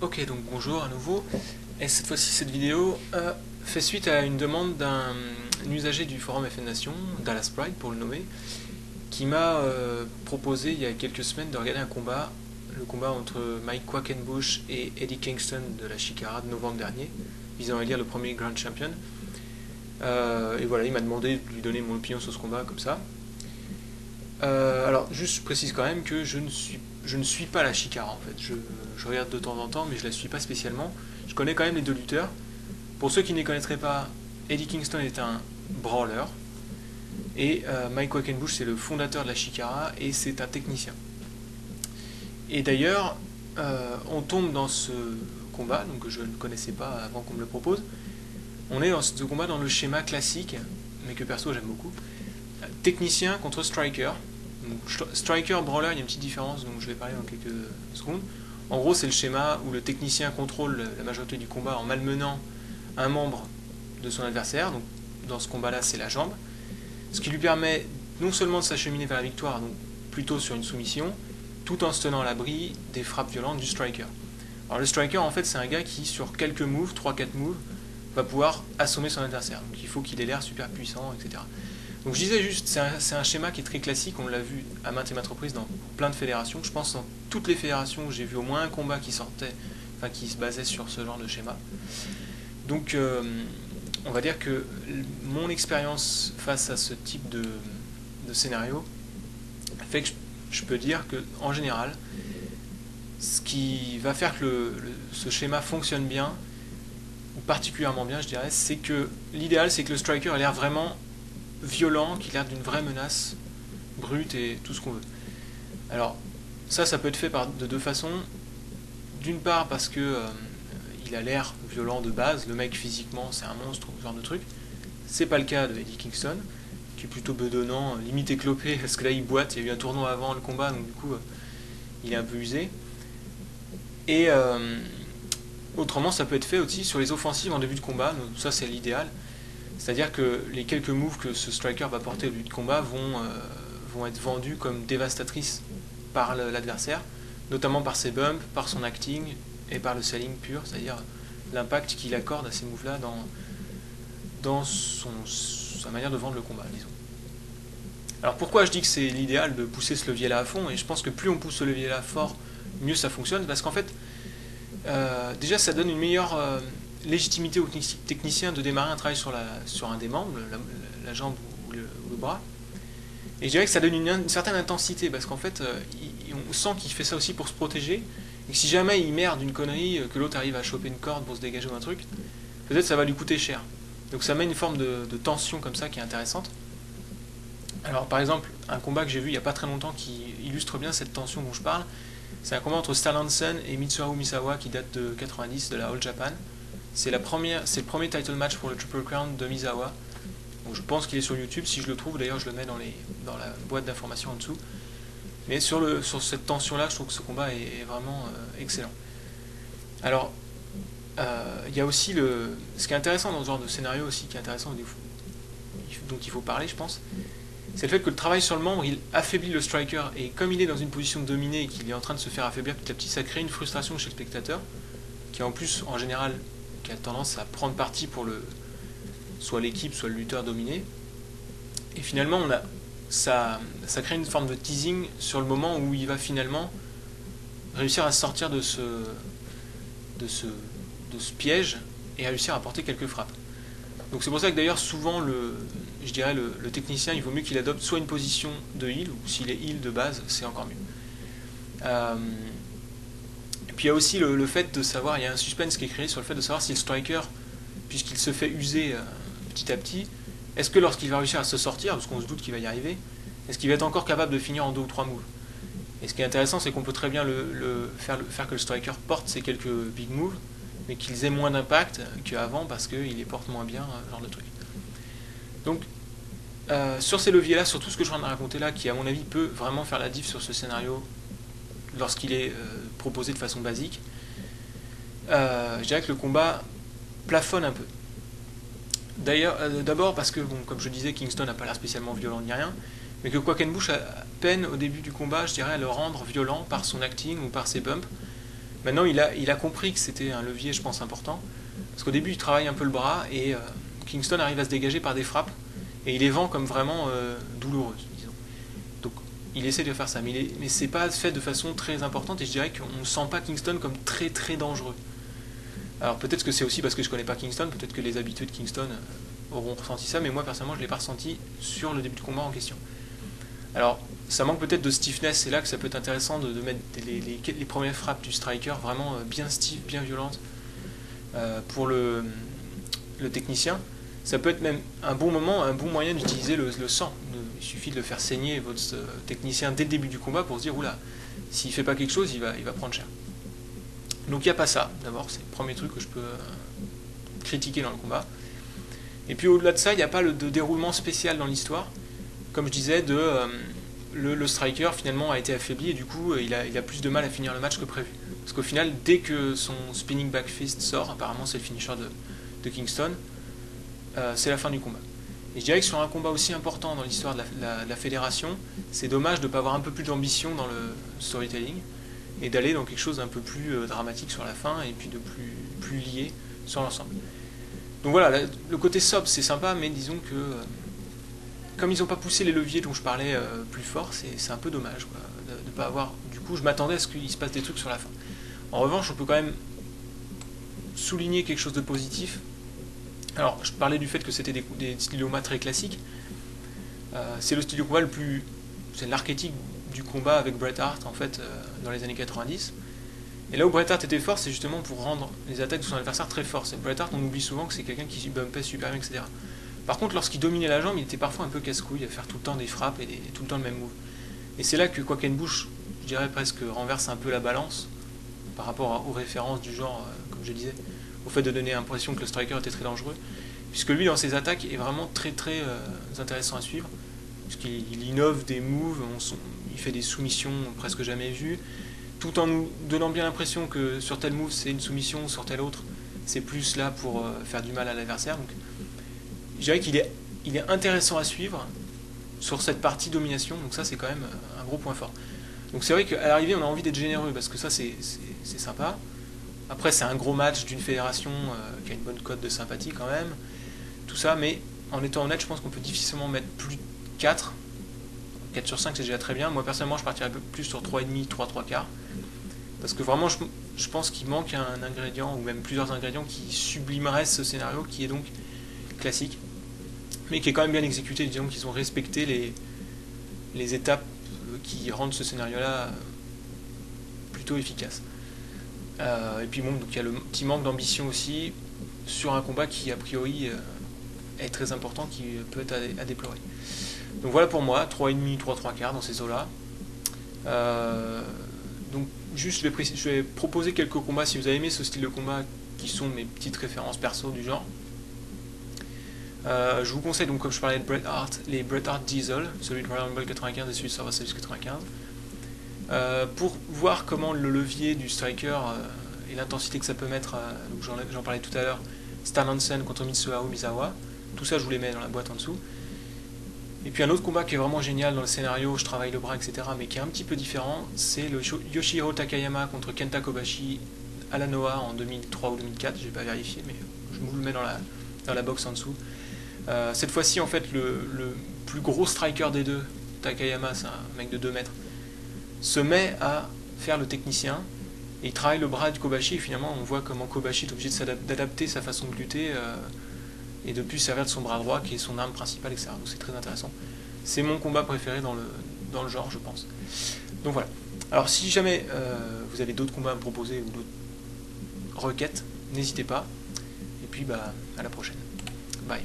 Ok, donc bonjour à nouveau, et cette fois-ci cette vidéo fait suite à une demande d'un usager du forum FN Nation, Dallas Pride pour le nommer, qui m'a proposé il y a quelques semaines de regarder un combat, le combat entre Mike Quackenbush et Eddie Kingston de la Chikara de novembre dernier, visant à élire le premier Grand Champion. Et voilà, il m'a demandé de lui donner mon opinion sur ce combat comme ça. Alors, juste je précise quand même que je ne suis pas la Chikara en fait, je regarde de temps en temps mais je la suis pas spécialement. Je connais quand même les deux lutteurs. Pour ceux qui ne les connaîtraient pas, Eddie Kingston est un brawler et Mike Quackenbush c'est le fondateur de la Chikara et c'est un technicien. Et d'ailleurs, on tombe dans ce combat, donc je ne connaissais pas avant qu'on me le propose, on est dans ce combat dans le schéma classique, mais que perso j'aime beaucoup, technicien contre striker. Donc, striker, brawler, il y a une petite différence dont je vais parler dans quelques secondes. En gros, c'est le schéma où le technicien contrôle la majorité du combat en malmenant un membre de son adversaire. Donc, dans ce combat-là, c'est la jambe. Ce qui lui permet non seulement de s'acheminer vers la victoire, donc plutôt sur une soumission, tout en se tenant à l'abri des frappes violentes du striker. Alors, le striker, en fait, c'est un gars qui, sur quelques moves, 3-4 moves, va pouvoir assommer son adversaire. Donc, il faut qu'il ait l'air super puissant, etc. Donc je disais juste, c'est un schéma qui est très classique, on l'a vu à maintes et maintes reprises dans plein de fédérations. Je pense dans toutes les fédérations où j'ai vu au moins un combat qui sortait, enfin qui se basait sur ce genre de schéma. Donc on va dire que mon expérience face à ce type de scénario fait que je peux dire que en général, ce qui va faire que ce schéma fonctionne bien, ou particulièrement bien je dirais, c'est que l'idéal c'est que le striker ait l'air vraiment violent, qui a l'air d'une vraie menace brute et tout ce qu'on veut. Alors ça peut être fait de deux façons. D'une part parce que il a l'air violent de base, le mec physiquement c'est un monstre, ce genre de truc. C'est pas le cas de Eddie Kingston, qui est plutôt bedonnant, limite éclopé, parce que là il boite, il y a eu un tournoi avant le combat, donc du coup il est un peu usé. Et autrement ça peut être fait aussi sur les offensives en début de combat, donc ça c'est l'idéal. C'est-à-dire que les quelques moves que ce striker va porter au début de combat vont être vendus comme dévastatrices par l'adversaire, notamment par ses bumps, par son acting et par le selling pur, c'est-à-dire l'impact qu'il accorde à ces moves-là dans sa manière de vendre le combat, disons. Alors pourquoi je dis que c'est l'idéal de pousser ce levier-là à fond, et je pense que plus on pousse ce levier-là fort, mieux ça fonctionne, parce qu'en fait, déjà ça donne une meilleure... légitimité au technicien de démarrer un travail sur un des membres, la jambe ou le bras. Et je dirais que ça donne une certaine intensité, parce qu'en fait, on sent qu'il fait ça aussi pour se protéger, et que si jamais il merde une connerie, que l'autre arrive à choper une corde pour se dégager ou un truc, peut-être ça va lui coûter cher. Donc ça met une forme de tension comme ça qui est intéressante. Alors par exemple, un combat que j'ai vu il n'y a pas très longtemps qui illustre bien cette tension dont je parle, c'est un combat entre Stan Hansen et Mitsuharu Misawa qui date de 90 de la All Japan. C'est le premier title match pour le Triple Crown de Misawa. Donc je pense qu'il est sur YouTube, si je le trouve, d'ailleurs je le mets dans la boîte d'informations en dessous. Mais sur cette tension-là, je trouve que ce combat est vraiment excellent. Alors, il y a aussi ce qui est intéressant dans ce genre de scénario aussi, qui est intéressant, dont il faut parler je pense, c'est le fait que le travail sur le membre, il affaiblit le striker, et comme il est dans une position dominée et qu'il est en train de se faire affaiblir petit à petit, ça crée une frustration chez le spectateur, qui en plus, en général, qui a tendance à prendre parti pour soit l'équipe, soit le lutteur dominé. Et finalement, ça crée une forme de teasing sur le moment où il va finalement réussir à sortir de ce piège et réussir à porter quelques frappes. Donc c'est pour ça que d'ailleurs souvent, je dirais le technicien, il vaut mieux qu'il adopte soit une position de heal, ou s'il est heal de base, c'est encore mieux. Puis il y a aussi le fait de savoir, il y a un suspense qui est créé sur le fait de savoir si le striker, puisqu'il se fait user petit à petit, est-ce que lorsqu'il va réussir à se sortir, parce qu'on se doute qu'il va y arriver, est-ce qu'il va être encore capable de finir en 2 ou 3 moves? Et ce qui est intéressant, c'est qu'on peut très bien faire que le striker porte ces quelques big moves, mais qu'ils aient moins d'impact qu'avant parce qu'il les porte moins bien, genre de truc. Donc, sur ces leviers-là, sur tout ce que je viens de raconter là, qui à mon avis peut vraiment faire la diff sur ce scénario, lorsqu'il est proposé de façon basique, je dirais que le combat plafonne un peu. D'ailleurs, d'abord parce que, bon, comme je disais, Kingston n'a pas l'air spécialement violent ni rien, mais que Quackenbush peine au début du combat, je dirais, à le rendre violent par son acting ou par ses bumps, Maintenant, il a compris que c'était un levier, je pense, important. Parce qu'au début, il travaille un peu le bras et Kingston arrive à se dégager par des frappes et il les vend comme vraiment douloureuses, disons. Donc, il essaie de faire ça. Mais c'est pas fait de façon très importante et je dirais qu'on ne sent pas Kingston comme très, très dangereux. Alors, peut-être que c'est aussi parce que je connais pas Kingston, peut-être que les habitudes Kingston auront ressenti ça, mais moi, personnellement, je l'ai pas ressenti sur le début du combat en question. Alors, ça manque peut-être de stiffness, c'est là que ça peut être intéressant de mettre les premières frappes du striker vraiment bien stiff, bien violente pour le technicien. Ça peut être même un bon moment, un bon moyen d'utiliser le sang. Il suffit de le faire saigner votre technicien dès le début du combat pour se dire oula, s'il fait pas quelque chose, il va prendre cher. Donc il n'y a pas ça, d'abord, c'est le premier truc que je peux critiquer dans le combat. Et puis au-delà de ça, il n'y a pas de déroulement spécial dans l'histoire. Comme je disais, le striker finalement a été affaibli et du coup il a plus de mal à finir le match que prévu. Parce qu'au final, dès que son spinning back fist sort, apparemment c'est le finisher de Kingston, c'est la fin du combat. Et je dirais que sur un combat aussi important dans l'histoire de la fédération, c'est dommage de ne pas avoir un peu plus d'ambition dans le storytelling et d'aller dans quelque chose d'un peu plus dramatique sur la fin et puis de plus lié sur l'ensemble. Donc voilà, le côté sob c'est sympa, mais disons que... Comme ils n'ont pas poussé les leviers dont je parlais plus fort, c'est un peu dommage quoi, de pas avoir... Du coup, je m'attendais à ce qu'il se passe des trucs sur la fin. En revanche, on peut quand même souligner quelque chose de positif. Alors, je parlais du fait que c'était des stylomas très classiques. C'est le style de combat le plus... C'est l'archétype du combat avec Bret Hart, en fait, dans les années 90. Et là où Bret Hart était fort, c'est justement pour rendre les attaques de son adversaire très fortes. Bret Hart, on oublie souvent que c'est quelqu'un qui bumpait super bien, etc. Par contre, lorsqu'il dominait la jambe, il était parfois un peu casse-couille à faire tout le temps des frappes et tout le temps le même move. Et c'est là que Quackenbush, je dirais presque, renverse un peu la balance par rapport aux références du genre, comme je disais, au fait de donner l'impression que le striker était très dangereux, puisque lui, dans ses attaques, est vraiment très très intéressant à suivre, puisqu'il innove des moves, il fait des soumissions presque jamais vues, tout en nous donnant bien l'impression que sur tel move, c'est une soumission, sur tel autre, c'est plus là pour faire du mal à l'adversaire. Donc, je dirais qu'il est intéressant à suivre sur cette partie domination, donc ça c'est quand même un gros point fort. Donc c'est vrai qu'à l'arrivée on a envie d'être généreux, parce que ça c'est sympa. Après c'est un gros match d'une fédération qui a une bonne cote de sympathie quand même, tout ça, mais en étant honnête je pense qu'on peut difficilement mettre plus de 4. 4 sur 5 c'est déjà très bien, moi personnellement je partirais un peu plus sur 3,5, 3,75. Parce que vraiment je pense qu'il manque un ingrédient, ou même plusieurs ingrédients qui sublimeraient ce scénario qui est donc classique. Mais qui est quand même bien exécuté, disons qu'ils ont respecté les étapes qui rendent ce scénario-là plutôt efficace. Et puis bon, donc il y a le petit manque d'ambition aussi sur un combat qui a priori est très important, qui peut être à déplorer. Donc voilà pour moi, 3,5, 3,75 dans ces eaux-là. Donc juste je vais proposer quelques combats, si vous avez aimé ce style de combat, qui sont mes petites références perso du genre. Je vous conseille donc, comme je parlais de Bret Hart, les Bret Hart Diesel, celui de Royal Rumble 95 et celui de Survivor Series 95, pour voir comment le levier du striker et l'intensité que ça peut mettre, j'en parlais tout à l'heure, Stan Hansen contre Mitsuharu Misawa, tout ça je vous les mets dans la boîte en dessous. Et puis un autre combat qui est vraiment génial dans le scénario, je travaille le bras etc, mais qui est un petit peu différent, c'est le Yoshihiro Takayama contre Kenta Kobashi à la Noah en 2003 ou 2004, j'ai pas vérifié mais je vous le mets dans la box en dessous. Cette fois-ci, en fait, le plus gros striker des deux, Takayama, c'est un mec de 2 mètres, se met à faire le technicien, et il travaille le bras de Kobashi, et finalement, on voit comment Kobashi est obligé d'adapter sa façon de lutter, et de plus servir de son bras droit, qui est son arme principale, etc. Donc c'est très intéressant. C'est mon combat préféré dans le genre, je pense. Donc voilà. Alors si jamais vous avez d'autres combats à me proposer, ou d'autres requêtes, n'hésitez pas. Et puis, bah, à la prochaine. Bye.